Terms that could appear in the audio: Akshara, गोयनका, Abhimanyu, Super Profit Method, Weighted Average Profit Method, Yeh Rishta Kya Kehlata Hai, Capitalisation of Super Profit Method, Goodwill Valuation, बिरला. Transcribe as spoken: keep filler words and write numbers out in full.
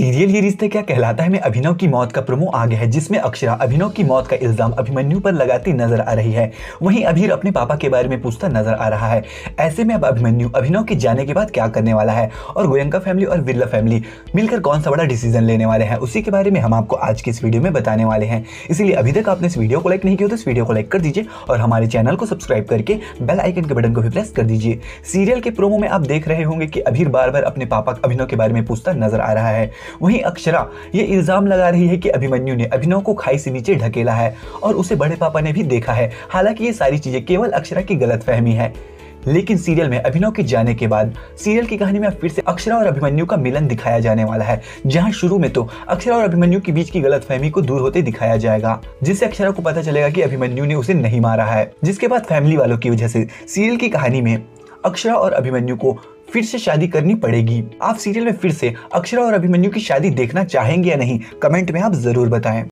Serial ये रिश्ता क्या कहलाता है में अभिनव की मौत का प्रोमो आ गया है, जिसमें अक्षरा अभिनव की मौत का इल्जाम अभिमन्यु पर लगाती नजर आ रही है। वहीं अभीर अपने पापा के बारे में पूछता नजर आ रहा है। ऐसे में अब अभिमन्यु अभिनव के जाने के बाद क्या करने वाला है और गोयनका फैमिली और बिरला फैमिली मिलकर कौन सा बड़ा डिसीजन लेने वाले हैं, उसी के बारे में हम आपको आज की इस वीडियो में बताने वाले हैं। इसीलिए अभी तक आपने इस वीडियो को लाइक नहीं किया तो इस वीडियो को लाइक कर दीजिए और हमारे चैनल को सब्सक्राइब करके बेल आइकन के बटन को भी प्रेस कर दीजिए। सीरियल के प्रोमो में आप देख रहे होंगे कि अभीर बार बार अपने पापा अभिनव के बारे में पूछता नजर आ रहा है। वहीं अक्षरा ये इल्जाम लगा रही है कि अभिमन्यु ने अभिनव को खाई से नीचे ढकेला है और उसे बड़े पापा ने भी देखा है। हालांकि ये सारी चीजें केवल अक्षरा की गलतफहमी है। लेकिन सीरियल में अभिनव के जाने के बाद सीरियल की कहानी में फिर से अक्षरा और अभिमन्यु का मिलन दिखाया जाने वाला है, जहां शुरू में तो अक्षरा और अभिमन्यु के बीच की गलतफहमी को दूर होते दिखाया जाएगा, जिससे अक्षरा को पता चलेगा कि अभिमन्यु ने उसे नहीं मारा है। जिसके बाद फैमिली वालों की वजह से सीरियल की कहानी में अक्षरा और अभिमन्यु को फिर से शादी करनी पड़ेगी। आप सीरियल में फिर से अक्षरा और अभिमन्यु की शादी देखना चाहेंगे या नहीं, कमेंट में आप जरूर बताएं।